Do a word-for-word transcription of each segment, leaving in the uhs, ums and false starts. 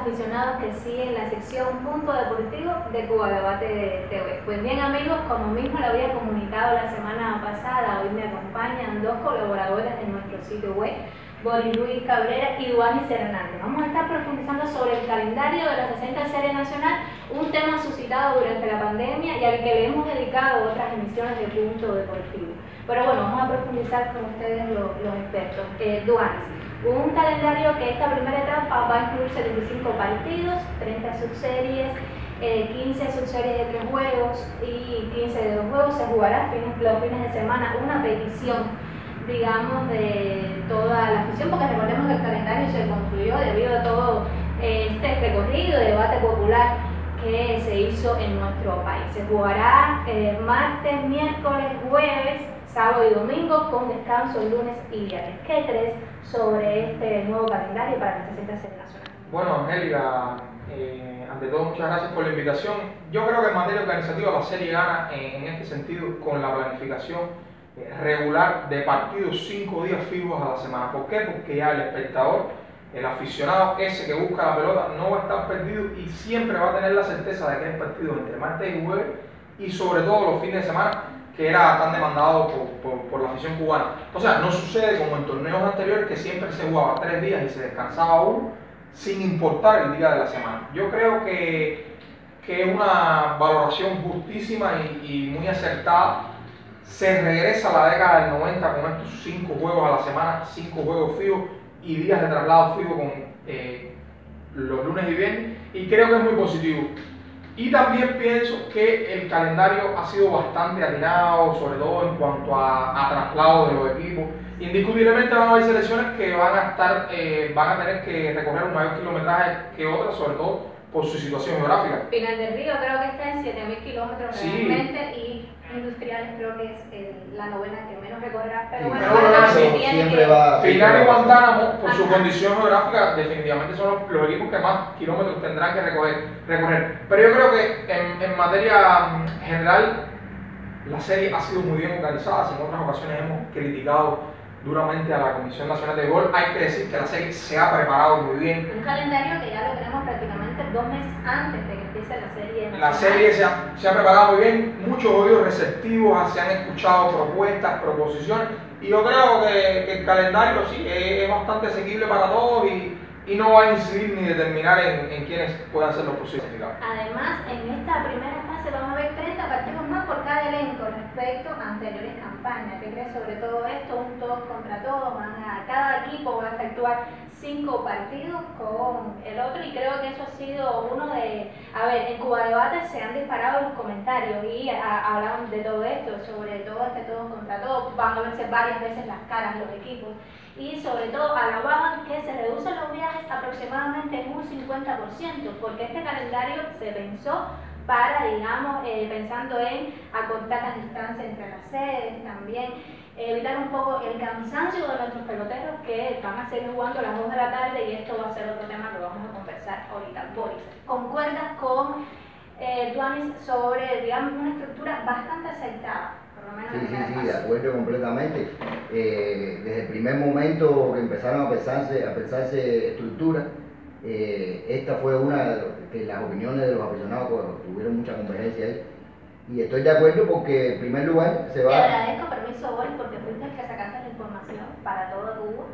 aficionados que siguen la sección Punto Deportivo de Cuba Debate de T V. Pues bien amigos, como mismo lo había comunicado la semana pasada, hoy me acompañan dos colaboradores de nuestro sitio web, Boris Luis Cabrera y Duanys Hernández. Vamos a estar profundizando sobre el calendario de la sesenta Serie Nacional, un tema suscitado durante la pandemia y al que le hemos dedicado otras emisiones de Punto Deportivo. Pero bueno, vamos a profundizar con ustedes los, los expertos. Eh, Duanys, un calendario que esta primera etapa va a incluir setenta y cinco partidos, treinta subseries, eh, quince subseries de tres juegos y quince de dos juegos. Se jugará fines, los fines de semana una petición, digamos, de toda la afición, porque recordemos que el calendario se construyó debido a todo eh, este recorrido de debate popular que se hizo en nuestro país. Se jugará eh, martes, miércoles, jueves, sábado y domingo, con descanso el lunes y viernes. ¿Qué crees sobre este nuevo calendario para la sesenta Serie Nacional? Bueno, Angélica, eh, ante todo muchas gracias por la invitación. Yo creo que en materia organizativa la serie gana eh, en este sentido con la planificación eh, regular de partidos cinco días fijos a la semana. ¿Por qué? Porque ya el espectador, el aficionado ese que busca la pelota, no va a estar perdido y siempre va a tener la certeza de que hay partidos entre martes y jueves y sobre todo los fines de semana, que era tan demandado por, por, por la afición cubana. O sea, no sucede como en torneos anteriores que siempre se jugaba tres días y se descansaba uno sin importar el día de la semana. Yo creo que que es una valoración justísima y, y muy acertada. Se regresa a la década del noventa con estos cinco juegos a la semana, cinco juegos fijos y días de traslado fijo con eh, los lunes y viernes, y creo que es muy positivo. Y también pienso que el calendario ha sido bastante atinado, sobre todo en cuanto a, a traslado de los equipos. Indiscutiblemente van a haber selecciones que van a estar, eh, van a tener que recorrer un mayor kilometraje que otras, sobre todo por su situación geográfica. Pinar del Río creo que está en siete mil kilómetros realmente, sí. Y Industriales creo que es eh, la novena que menos recorrerá, pero bueno, Pinar y Guantánamo, por Ajá. su condición geográfica, definitivamente son los, los equipos que más kilómetros tendrán que recoger, recorrer. Pero yo creo que en, en materia general la serie ha sido muy bien organizada. En otras ocasiones hemos criticado duramente a la Comisión Nacional de Gol. Hay que decir que la serie se ha preparado muy bien. Un calendario que ya lo tenemos prácticamente dos meses antes de que empiece la serie. La serie se ha, se ha preparado muy bien, muchos oídos receptivos, se han escuchado propuestas, proposiciones, y yo creo que, que el calendario sí es bastante asequible para todos y, y no va a incidir ni determinar en, en quienes puedan ser los posibles. Además, en esta primera fase vamos a ver treinta partidos más por cada elenco respecto a anteriores campañas. ¿Qué crees sobre todo esto? Un todos contra todos, van a, cada equipo va a efectuar cinco partidos con el otro, y creo que eso ha sido uno de... A ver, en Cuba Debate se han disparado los comentarios y hablaban de todo esto, sobre todo este todos contra todos, van a verse varias veces las caras de los equipos. Y sobre todo alababan que se reducen los viajes aproximadamente en un cincuenta por ciento, porque este calendario se pensó para, digamos, eh, pensando en acortar las distancias entre las sedes, también evitar un poco el cansancio de nuestros peloteros que van a seguir jugando a las dos de la tarde, y esto va a ser otro tema que vamos a conversar ahorita. Boris, ¿concuerdas con eh, Duanys sobre, digamos, una estructura bastante aceptada? Sí, sí, sí, de acuerdo completamente. Eh, desde el primer momento que empezaron a pensarse, a pensarse estructuras, eh, esta fue una de, los, de las opiniones de los aficionados, que tuvieron mucha convergencia ahí. Y estoy de acuerdo porque, en primer lugar, se va... Te agradezco permiso, Boris, porque fuiste el que sacaste la información para todo Cuba,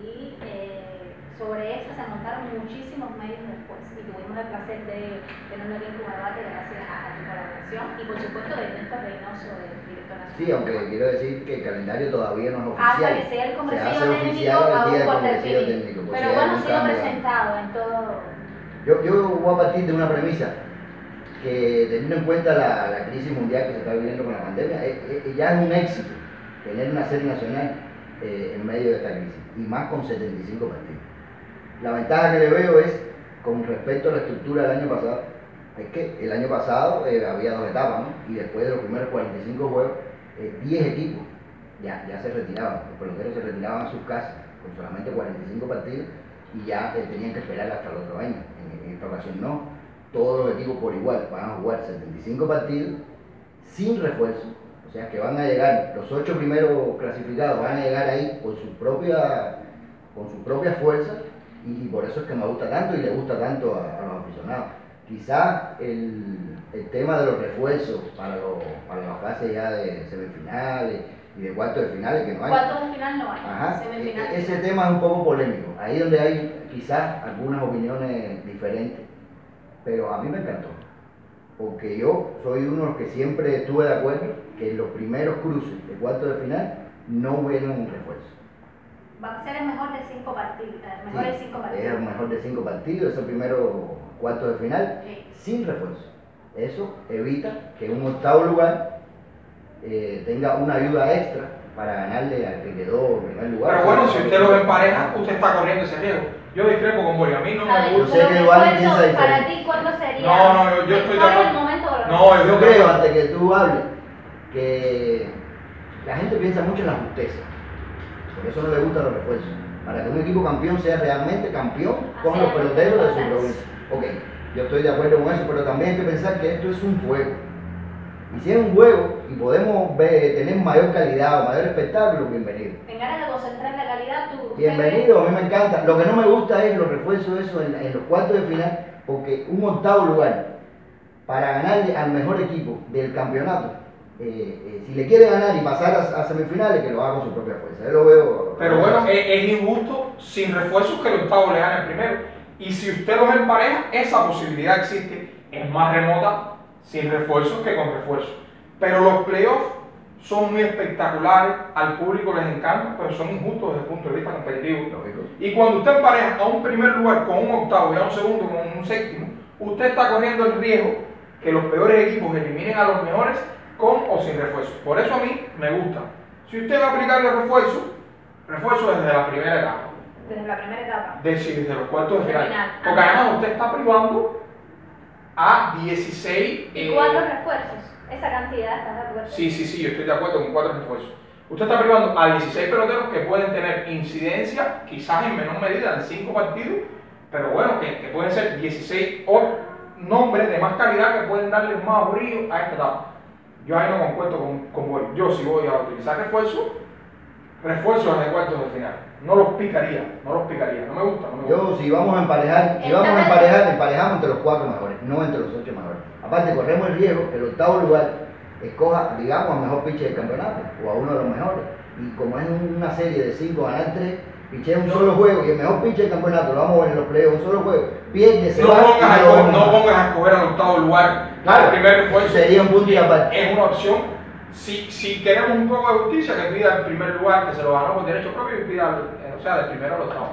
y eh, sobre eso se anotaron muchísimos medios después. Y tuvimos el placer de tenerlo aquí en Cuba Debate, gracias a tu colaboración y, por supuesto, de Néstor Reynoso, de... Sí, aunque quiero decir que el calendario todavía no es oficial. Hasta que sea el congresillo técnico, el día del congresillo técnico. Pero bueno, ha sido presentado en todo. Yo, yo voy a partir de una premisa, que teniendo en cuenta la, la crisis mundial que se está viviendo con la pandemia, eh, eh, ya es un éxito tener una serie nacional eh, en medio de esta crisis, y más con setenta y cinco partidos. La ventaja que le veo es, con respecto a la estructura del año pasado, es que el año pasado eh, había dos etapas, ¿no? Y después de los primeros cuarenta y cinco juegos, diez equipos ya, ya se retiraban, los peloteros se retiraban a sus casas con solamente cuarenta y cinco partidos, y ya eh, tenían que esperar hasta el otro año. En, en esta ocasión no, todos los equipos por igual van a jugar setenta y cinco partidos sin refuerzo, o sea que van a llegar, los ocho primeros clasificados van a llegar ahí con su propia, con su propia fuerza, y, y por eso es que me gusta tanto y le gusta tanto a, a los aficionados. Quizá el, el tema de los refuerzos para, lo, para las fases ya de semifinales y de cuartos de finales, que no hay. Cuartos de final no hay. Ajá. Semifinales. Ese tema es un poco polémico, ahí donde hay quizás algunas opiniones diferentes, pero a mí me encantó, porque yo soy uno de los que siempre estuve de acuerdo que en los primeros cruces de cuartos de final no hubieran un refuerzo. Va a ser el mejor de cinco partidos. El mejor sí, de cinco partidos. El mejor de cinco partidos, ese primero cuarto de final, sí, sin refuerzo. Eso evita que un octavo lugar eh, tenga una ayuda extra para ganarle al que quedó en primer lugar. Pero bueno, si usted lo ve en pareja, usted está corriendo ese riesgo. Yo discrepo con Boris, a mí no me gusta. Yo sé que Duanys piensa diferente. ¿Para ti cuándo sería? No, no, yo, yo estoy de acuerdo. No, yo creo, antes que tú hables, que la gente piensa mucho en la justeza. Por eso no le gustan los refuerzos. Para que un equipo campeón sea realmente campeón con los peloteros de su provincia. Ok, yo estoy de acuerdo con eso, pero también hay que pensar que esto es un juego. Y si es un juego y podemos ver, tener mayor calidad o mayor espectáculo, bienvenido. En ganas de concentrar la calidad, tú. Bienvenido, a mí me encanta. Lo que no me gusta es los refuerzos eso en, en los cuartos de final, porque un octavo lugar para ganarle al mejor equipo del campeonato. Eh, eh, si le quiere ganar y pasar a, a semifinales, que lo haga con su propia fuerza. Yo lo veo. Pero lo bueno, es, es injusto sin refuerzos que el octavo le gane el primero. Y si usted los empareja, esa posibilidad existe. Es más remota sin refuerzos que con refuerzos. Pero los playoffs son muy espectaculares, al público les encanta, pero son injustos desde el punto de vista competitivo. Lógico. Y cuando usted empareja a un primer lugar con un octavo y a un segundo con un séptimo, usted está corriendo el riesgo que los peores equipos eliminen a los mejores, con o sin refuerzo. Por eso a mí me gusta. Si usted va a aplicar el refuerzo, refuerzo desde la primera etapa. Desde la primera etapa. De, desde los cuartos de final. final. Porque además usted está privando a dieciséis. ¿Y cuatro eh, refuerzos? Esa cantidad está de acuerdo. Sí, sí, sí, yo estoy de acuerdo con cuatro refuerzos. Usted está privando a dieciséis peloteros que pueden tener incidencia, quizás en menor medida, en cinco partidos, pero bueno, que, que pueden ser dieciséis o nombres de más calidad que pueden darle más brillo a esta etapa. Yo ahí no concuerdo con, con Boris. Yo si voy a utilizar refuerzos, refuerzos de cuartos de final. No los picaría, no los picaría. No me gusta, no me gusta. Yo si vamos a emparejar, si vamos a emparejar, emparejamos entre los cuatro mejores, no entre los ocho mejores. Aparte corremos el riesgo que el octavo lugar escoja, digamos, al mejor pitcher del campeonato o a uno de los mejores. Y como es una serie de cinco, ganar tres, pitcher un solo juego y el mejor pitcher del campeonato lo vamos a ver en los playoffs, un solo juego. Pierde, se no va, pongas a escoger, no pongas a escoger al octavo lugar. Claro, el primer refuerzo sería un punto y aparte. Es una opción. Si, si queremos un poco de justicia, que pida el primer lugar, que se lo ganó por derecho propio y pida, o sea, del primero al octavo.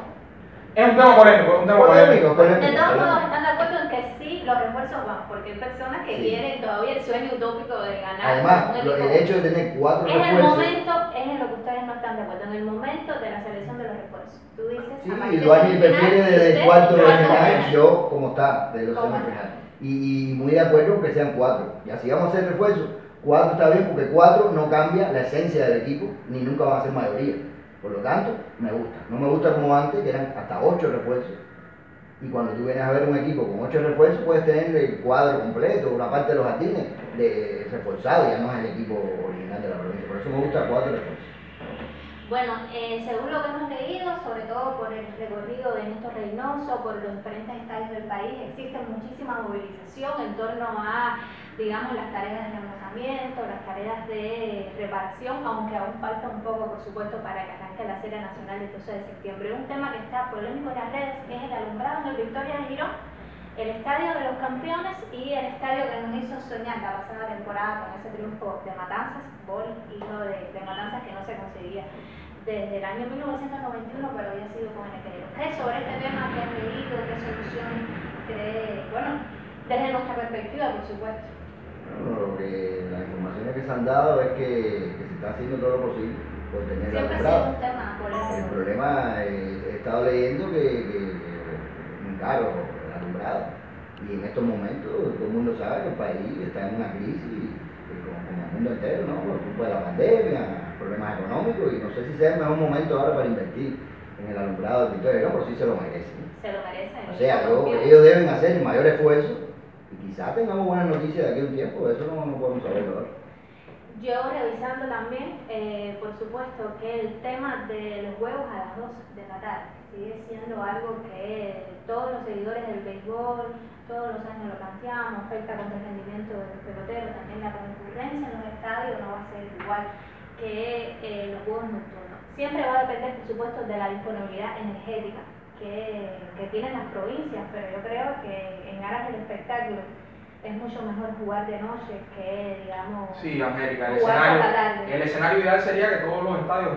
Es un tema polémico, es un tema polémico. De todos modos, están de acuerdo en que sí, los refuerzos van, porque hay personas que sí quieren todavía el sueño utópico de ganar. Además, el, el hecho de tener cuatro en refuerzos. El momento, es en lo que ustedes no están de acuerdo, en el momento de la selección de los refuerzos. Tú dices, sí, y Duanys prefiere desde el cuarto de final, yo, como está, de los semifinales. Y, y muy de acuerdo que sean cuatro. Y así vamos a hacer refuerzos. Cuatro está bien porque cuatro no cambia la esencia del equipo ni nunca va a ser mayoría. Por lo tanto, me gusta. No me gusta como antes, que eran hasta ocho refuerzos. Y cuando tú vienes a ver un equipo con ocho refuerzos, puedes tener el cuadro completo, una parte de los jardines de reforzado, ya no es el equipo original de la provincia. Por eso me gusta cuatro refuerzos. Bueno, eh, según lo que hemos leído, sobre todo por el recorrido de Néstor Reynoso, por los diferentes estadios del país, existe muchísima movilización en torno a, digamos, las tareas de remozamiento, las tareas de reparación, aunque aún falta un poco, por supuesto, para que arranque la Serie Nacional el doce de septiembre. Un tema que está polémico en las redes es el alumbrado de Victoria de Girón, el estadio de los campeones y el estadio que nos hizo soñar la pasada temporada con ese triunfo de Matanzas, Boris, hijo de, de Matanzas, que no se conseguía desde el año mil novecientos noventa y uno, pero había sido con el que ¿Qué sobre este tema que han leído, qué soluciones, que, bueno, desde nuestra perspectiva, por supuesto? Bueno, lo que, las informaciones que se han dado es que, que se está haciendo todo lo posible por tener la temporada. Tema, por el problema, eh, he estado leyendo que, que, que un cargo y en estos momentos todo el mundo sabe que el país está en una crisis como el mundo entero, ¿no? Por culpa de la pandemia, problemas económicos, y no sé si sea el mejor momento ahora para invertir en el alumbrado de Victoria, ¿no? Pero sí se lo merecen. Se lo merecen. O sea, lo, ellos deben hacer el mayor esfuerzo y quizás tengamos buenas noticias de aquí a un tiempo, eso no, no podemos saberlo ahora. Yo revisando también, eh, por supuesto, que el tema de los huevos a las dos de la tarde, si sigue siendo algo que todos los seguidores del béisbol, todos los años lo planteamos, afecta contra el rendimiento de los peloteros, también la concurrencia en los estadios no va a ser igual que eh, los juegos nocturnos. Siempre va a depender, por supuesto, de la disponibilidad energética que, que tienen las provincias, pero yo creo que en aras del espectáculo es mucho mejor jugar de noche que, digamos, sí, América, el jugar escenario, a la tarde. El escenario ideal sería que todos los estadios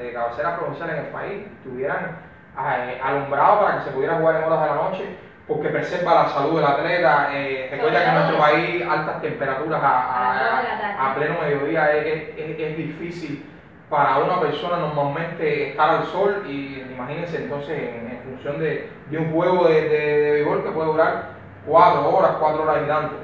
de cabecera provincial en el país tuvieran eh, alumbrado para que se pudiera jugar en horas de la noche, porque preserva la salud del atleta. Eh, recuerda que en nuestro país altas temperaturas a, a, a pleno mediodía es, es, es difícil para una persona normalmente estar al sol, y imagínense entonces en, en función de, de un juego de, de, de béisbol que puede durar cuatro horas, cuatro horas y tanto.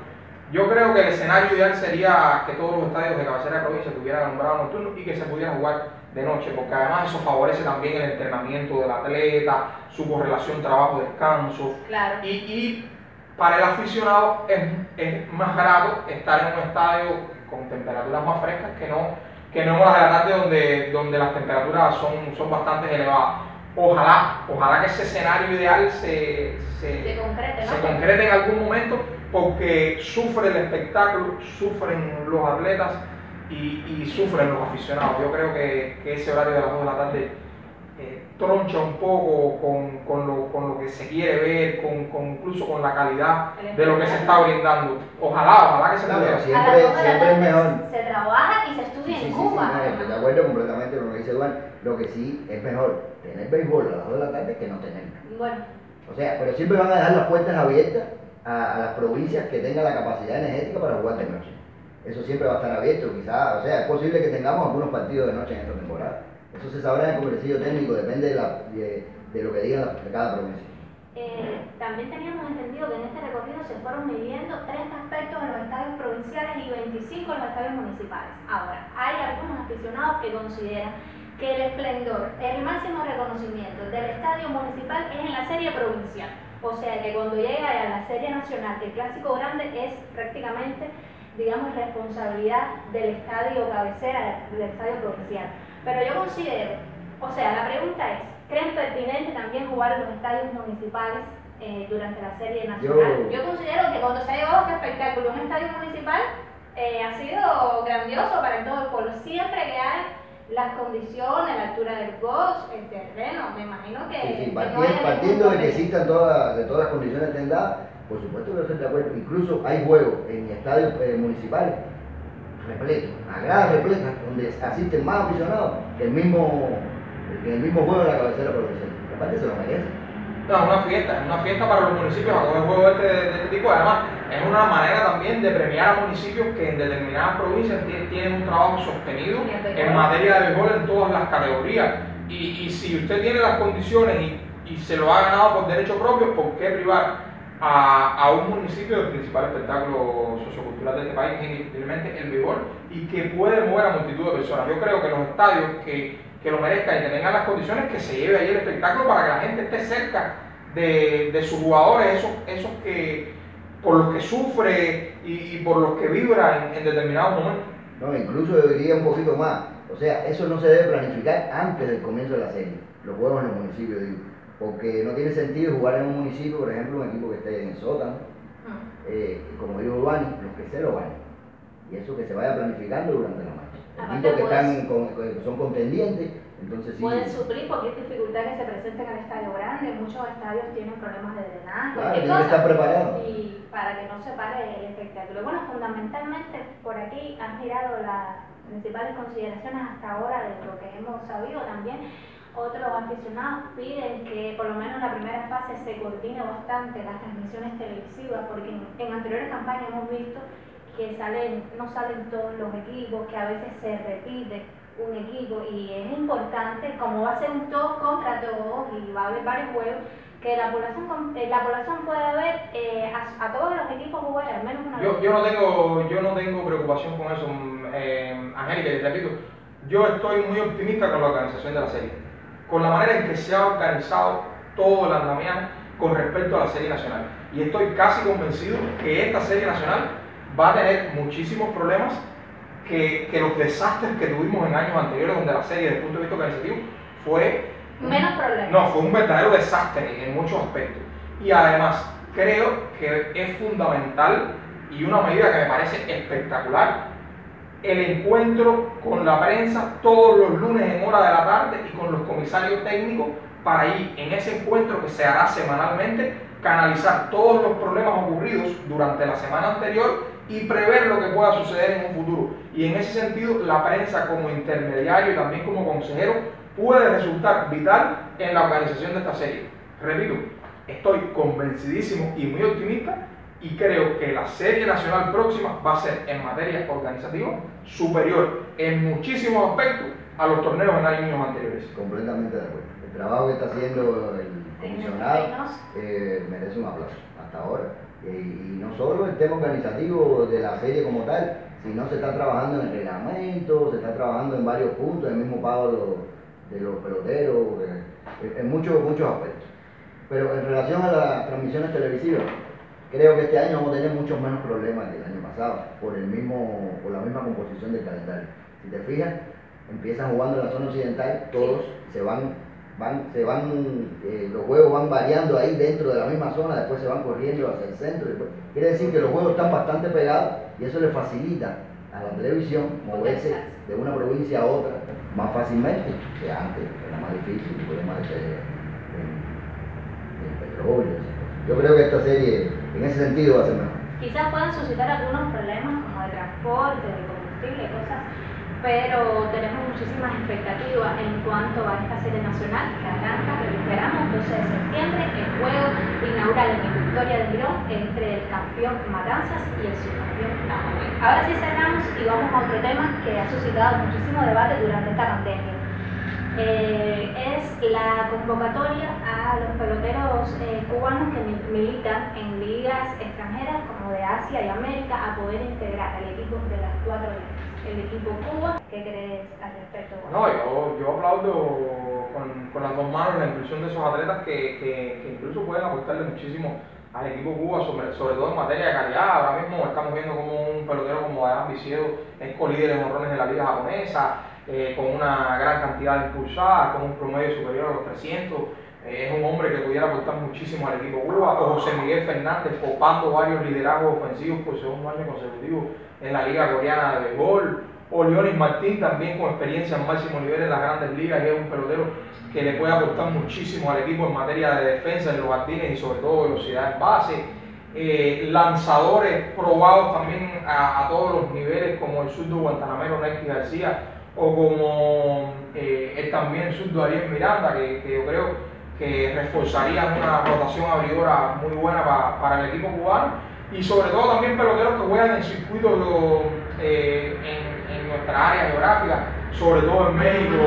Yo creo que el escenario ideal sería que todos los estadios de cabecera de provincia tuvieran alumbrado nocturno y que se pudiera jugar de noche, porque además eso favorece también el entrenamiento del atleta, su correlación trabajo-descanso. Claro. Y, y para el aficionado es, es más grato estar en un estadio con temperaturas más frescas que no, que no en horas de la tarde donde, donde las temperaturas son, son bastante elevadas. Ojalá, ojalá que ese escenario ideal se, se, se, concrete, ¿no? se concrete en algún momento, porque sufre el espectáculo, sufren los atletas y, y sufren los aficionados. Yo creo que, que ese horario de las dos de la tarde eh, troncha un poco con, con, lo, con lo que se quiere ver, con, con incluso con la calidad de lo que se está brindando. Ojalá, ojalá que se pudiera. No, siempre, siempre es mejor. Se trabaja y se estudia sí, en sí, Cuba. Sí, sí, no, estoy de acuerdo completamente con lo que dice Duan. Lo que sí es mejor tener béisbol a las dos de la tarde que no tenerlo. Bueno. O sea, pero siempre van a dejar las puertas abiertas a, a las provincias que tengan la capacidad energética para jugar de noche. Eso siempre va a estar abierto, quizás, o sea, es posible que tengamos algunos partidos de noche en esta temporada. Eso se sabrá en el congresillo técnico, depende de, la, de, de lo que diga la, de cada provincia. Eh, también teníamos entendido que en este recorrido se fueron midiendo treinta aspectos en los estadios provinciales y veinticinco en los estadios municipales. Ahora, hay algunos aficionados que consideran que el esplendor, el máximo reconocimiento del estadio municipal es en la serie provincial. O sea que cuando llega a la serie nacional, que el clásico grande es prácticamente, digamos, responsabilidad del estadio cabecera, del estadio provincial. Pero yo considero, o sea, la pregunta es, ¿creen pertinente también jugar en los estadios municipales eh, durante la serie nacional? Yo, yo considero que cuando se ha llevado este espectáculo en un estadio municipal, eh, ha sido grandioso para todo el pueblo, siempre que hay las condiciones, la altura del box, el terreno, me imagino que... Sí, sí, partiendo, que no partiendo de que existan todas, de todas las condiciones tendadas, por supuesto que no estoy de acuerdo. Incluso hay juegos en estadios eh, municipales repletos, agradas repletas, donde asisten más aficionados que el mismo, que el mismo juego de la cabecera provincial. Aparte se lo merecen. No, es una fiesta, es una fiesta para los municipios, para todo el juego este, de este tipo. Además, es una manera también de premiar a municipios que en determinadas provincias tienen un trabajo sostenido en materia de béisbol en todas las categorías. Y, y si usted tiene las condiciones y, y se lo ha ganado por derecho propio, ¿por qué privar a, a un municipio del principal espectáculo sociocultural de este país, indiscutiblemente el béisbol, y que puede mover a multitud de personas? Yo creo que los estadios que... que lo merezca y que tengan las condiciones, que se lleve ahí el espectáculo para que la gente esté cerca de, de sus jugadores, esos, esos que por los que sufre y, y por los que vibra en, en determinados momentos. No, incluso yo diría un poquito más, o sea, eso no se debe planificar antes del comienzo de la serie, los juegos en los municipios, digo, porque no tiene sentido jugar en un municipio, por ejemplo, un equipo que esté en el sótano, ah. eh, como dijo Duanys, los que se lo van, y eso que se vaya planificando durante la marcha. Aparte, que están con, son contendientes, entonces sí. Pueden suplir cualquier dificultad que se presente en el estadio grande. Muchos estadios tienen problemas de drenaje. Claro, tienen que estar preparados. Y para que no se pare el espectáculo. Bueno, fundamentalmente por aquí han girado las principales consideraciones hasta ahora de lo que hemos sabido también. Otros aficionados piden que por lo menos en la primera fase se coordine bastante las transmisiones televisivas, porque en, en anteriores campañas hemos visto que salen, no salen todos los equipos, que a veces se repite un equipo, y es importante, como va a ser un todos contra todos y va a haber varios juegos, que la población, la población pueda ver eh, a, a todos los equipos jugar al menos una yo, vez. Yo no tengo, yo no tengo preocupación con eso, eh, Angélica, te repito, yo estoy muy optimista con la organización de la serie, con la manera en que se ha organizado todo el andamiaje con respecto a la serie nacional, y estoy casi convencido que esta serie nacional va a tener muchísimos problemas que, que los desastres que tuvimos en años anteriores, donde la serie, desde el punto de vista organizativo, fue menos problemas. No, fue un verdadero desastre en muchos aspectos. Y además, creo que es fundamental y una medida que me parece espectacular, el encuentro con la prensa todos los lunes en hora de la tarde y con los comisarios técnicos para ahí, en ese encuentro que se hará semanalmente, canalizar todos los problemas ocurridos durante la semana anterior y prever lo que pueda suceder en un futuro. Y en ese sentido, la prensa como intermediario y también como consejero puede resultar vital en la organización de esta serie. Repito, estoy convencidísimo y muy optimista y creo que la serie nacional próxima va a ser en materia organizativa superior en muchísimos aspectos a los torneos en años anteriores. Completamente de acuerdo. El trabajo que está haciendo el comisionado eh, merece un aplauso hasta ahora. Eh, y no solo el tema organizativo de la serie como tal, sino se está trabajando en el reglamento, se está trabajando en varios puntos, el mismo pago lo, de los peloteros, eh, en muchos, muchos aspectos. Pero en relación a las transmisiones televisivas, creo que este año vamos a tener muchos menos problemas que el año pasado, por, el mismo, por la misma composición del calendario. Si te fijas, empiezan jugando en la zona occidental, todos se van, van, se van eh, los juegos van variando ahí dentro de la misma zona, después se van corriendo hacia el centro. Después. Quiere decir que los juegos están bastante pegados y eso le facilita a la televisión moverse de una provincia a otra más fácilmente que antes, era más difícil, más de, de, de petróleo. Yo creo que esta serie, en ese sentido, va a ser mejor. Quizás puedan suscitar algunos problemas como de transporte, de combustible, cosas, pero tenemos muchísimas expectativas en cuanto a esta serie nacional que arranca, que esperamos doce de septiembre, el juego inaugural en Victoria de Girón entre el campeón Matanzas y el subcampeón Taipei. Ahora sí cerramos y vamos a otro tema que ha suscitado muchísimo debate durante esta pandemia. Eh, es la convocatoria a los peloteros eh, cubanos que militan en ligas extranjeras como de Asia y América a poder integrar al equipo de las cuatro ligas, el equipo Cuba. ¿Qué crees al respecto? No, yo, yo aplaudo con, con las dos manos la inclusión de esos atletas que, que, que incluso pueden aportarle muchísimo al equipo Cuba, sobre, sobre todo en materia de calidad. Ahora mismo estamos viendo como un pelotero como Adán Visiedo es colíder en honrones de la liga japonesa, Eh, con una gran cantidad de impulsadas, con un promedio superior a los trescientos, eh, es un hombre que pudiera aportar muchísimo al equipo Cuba. José Miguel Fernández copando varios liderazgos ofensivos por segundo año consecutivo en la Liga Coreana de Béisbol, o Leónis Martín también con experiencia en máximo nivel en las grandes ligas, que es un pelotero que le puede aportar muchísimo al equipo en materia de defensa en los jardines y sobre todo velocidad en base, eh, lanzadores probados también a, a todos los niveles como el surdo guantanamero Néstor García, o como eh, el también surdo Ariel Miranda, que, que yo creo que reforzaría una rotación abridora muy buena pa, para el equipo cubano, y sobre todo también peloteros que juegan en circuitos eh, en, en nuestra área geográfica, sobre todo en México.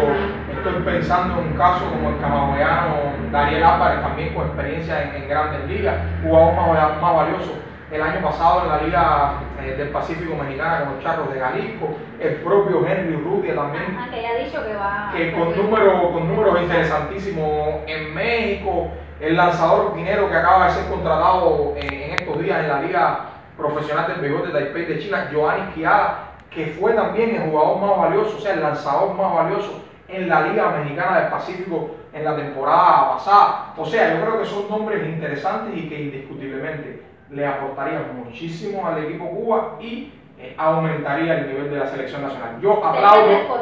Estoy pensando en un caso como el camagüeyano Dariel Álvarez, también con experiencia en, en grandes ligas, jugador más, más valioso el año pasado en la Liga eh, del Pacífico Mexicana con los Charros de Jalisco, el propio Henry Urrutia también, ah, que, ya dicho que, va que con números con números interesantísimos en México, el lanzador Piñero que acaba de ser contratado en, en estos días en la Liga Profesional del Bigote de Taipei de China, Joanny Quiala, que fue también el jugador más valioso, o sea, el lanzador más valioso en la Liga Mexicana del Pacífico en la temporada pasada. O sea, yo creo que son nombres interesantes y que indiscutiblemente le aportaría muchísimo al equipo Cuba y eh, aumentaría el nivel de la selección nacional. Yo aplaudo,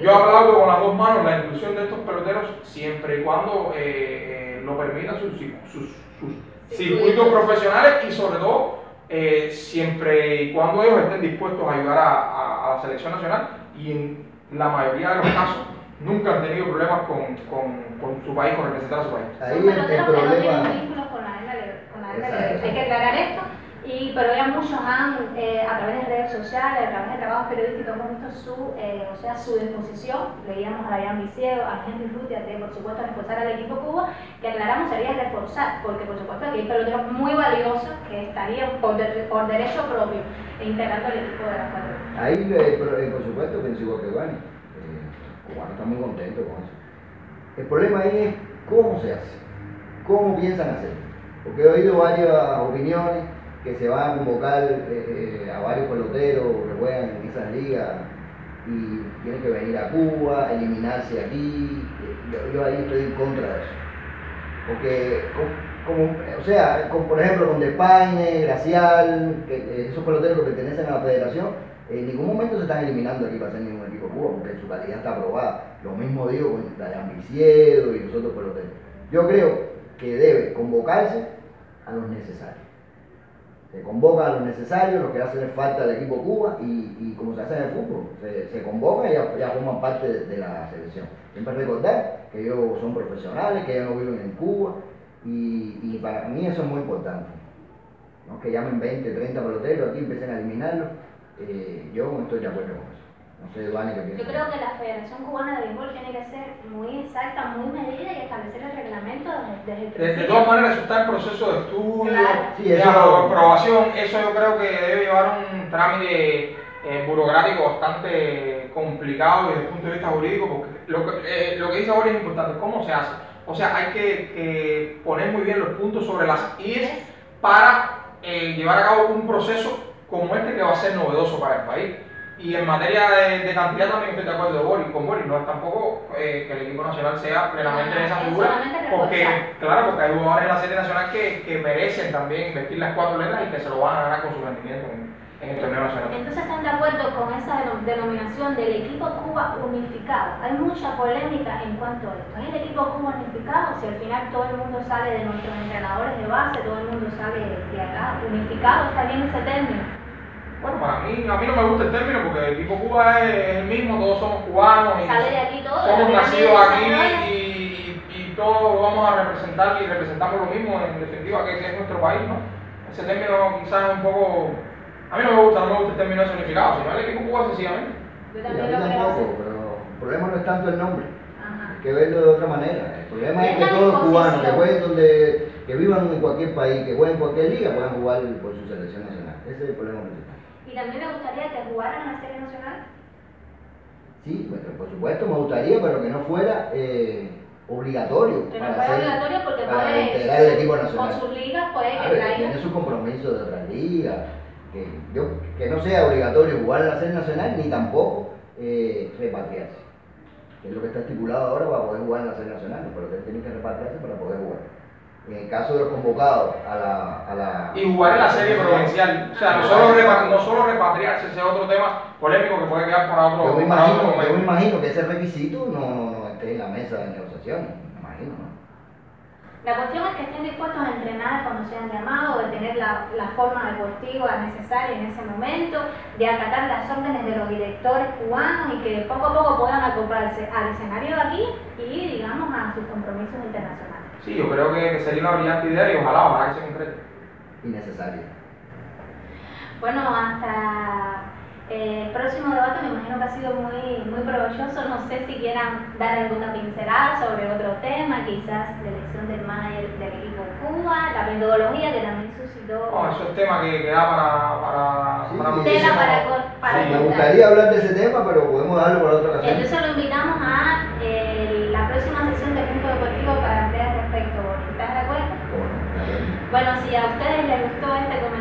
yo aplaudo con las dos manos la inclusión de estos peloteros siempre y cuando eh, eh, lo permitan sus, sus, sus circuitos profesionales y sobre todo eh, siempre y cuando ellos estén dispuestos a ayudar a, a, a la selección nacional, y en la mayoría de los casos nunca han tenido problemas con, con, con su país, con representar a su país. Ahí el, el problema. Hay que aclarar esto, y, pero ya muchos han, eh, a través de redes sociales, a través de trabajos periodísticos, hemos visto su, eh, o sea, su disposición. Leíamos a Adán Visiedo, a Henry Urrutia, de por supuesto reforzar al equipo Cuba, que aclaramos sería reforzar, porque por supuesto aquí hay peloteros muy valiosos que estarían por, de, por derecho propio e integrando el equipo de las cuatro. Ahí, eh, pero, eh, por supuesto, que Cubano eh, está muy contento con eso. El problema ahí es cómo se hace, cómo piensan hacerlo. Porque he oído varias opiniones que se van a convocar eh, a varios peloteros que juegan en esas ligas y tiene que venir a Cuba, eliminarse aquí. Yo, yo ahí estoy en contra de eso. Porque, como, como, o sea, como por ejemplo con Despaine, Gracial, que, esos peloteros que pertenecen a la federación, en ningún momento se están eliminando aquí para ser ningún equipo de Cuba, porque su calidad está aprobada. Lo mismo digo con Adán Visiedo y los otros peloteros. Yo creo que debe convocarse a los necesarios. Se convoca a los necesarios, los que hacen falta al equipo Cuba, y, y como se hace en el fútbol, se, se convoca y ya, ya forman parte de, de la selección. Siempre recordar que ellos son profesionales, que ellos no viven en Cuba, y, y para mí eso es muy importante. ¿No? Que llamen veinte, treinta peloteros aquí y empiecen a eliminarlos, eh, yo no estoy de acuerdo con eso. No sé, Duanys, ¿qué piensas? Yo creo que la Federación Cubana de Béisbol tiene que ser muy exacta, muy medida y establecer el reglamento desde el principio. De todas maneras, eso está el proceso de estudio, claro. Sí, eso, la aprobación, eso yo creo que debe llevar un trámite eh, burocrático bastante complicado desde el punto de vista jurídico, porque lo que, eh, lo que dice Boris es importante, ¿cómo se hace? O sea, hay que, que poner muy bien los puntos sobre las íes para eh, llevar a cabo un proceso como este que va a ser novedoso para el país. Y en materia de, de cantidad también estoy de acuerdo de Boris, con Boris, no es tampoco eh, que el equipo nacional sea plenamente de esa figura, porque claro, porque hay jugadores de la serie nacional que, que merecen también vestir las cuatro letras y que se lo van a ganar con su rendimiento en, en el torneo nacional. Entonces, ¿están de acuerdo con esa denominación del equipo Cuba unificado? Hay mucha polémica en cuanto a esto. ¿Es el equipo Cuba unificado? Si al final todo el mundo sale de nuestros entrenadores de base, todo el mundo sale de acá, unificado, ¿está bien ese término? Bueno, para mí, a mí no me gusta el término porque el equipo Cuba es, es el mismo, todos somos cubanos y sale de aquí todo, somos nacidos aquí y, y todos vamos a representar y representamos lo mismo, en definitiva, que es nuestro país, ¿no? Ese término quizás es un poco... A mí no me gusta, no me gusta el término de unificado, sino el equipo Cuba sencillamente. Yo también lo creo, pero el problema no es tanto el nombre, ajá, hay que verlo de otra manera. El problema es, es que todos los cubanos que jueguen donde, que vivan en cualquier país, que jueguen en cualquier liga, puedan jugar por su selección nacional. Ese es el problema principal. ¿Y también me gustaría que jugaran en la Serie Nacional? Sí, bueno, por supuesto me gustaría, pero que no fuera eh, obligatorio. Pero no fuera obligatorio porque puede, con sus ligas puede que traiga. Tiene su compromiso de otras ligas. Que, yo, que no sea obligatorio jugar en la Serie Nacional ni tampoco eh, repatriarse. Que es lo que está estipulado ahora para poder jugar en la Serie Nacional, pero ustedes tienen que repatriarse para poder jugar. En el caso de los convocados a la... A la y jugar en la serie provincial. O sea, no solo, no solo repatriarse, ese es otro tema polémico que puede quedar para otro, yo me imagino, para otro momento. Yo me imagino que ese requisito no, no, no esté en la mesa de negociación, me imagino, ¿no? La cuestión es que estén dispuestos a entrenar cuando sean llamados, de tener la, la forma deportiva necesaria en ese momento, de acatar las órdenes de los directores cubanos y que poco a poco puedan acoplarse al escenario de aquí y, digamos, a sus compromisos internacionales. Sí, yo creo que, que sería una brillante idea y ojalá, ojalá que se concrete. Innecesaria. Bueno, hasta eh, el próximo debate, me imagino que ha sido muy, muy provechoso. No sé si quieran dar alguna pincelada sobre otro tema, quizás la elección del manager del equipo Cuba, la metodología que también suscitó... No, eso es tema que, que da para... para, sí, para, tema para, para sí, me gustaría hablar de ese tema, pero podemos darlo para otra ocasión. Entonces lo invitamos a eh, la próxima sesión de Punto Deportivo para... Bueno, si a ustedes les gustó este comentario,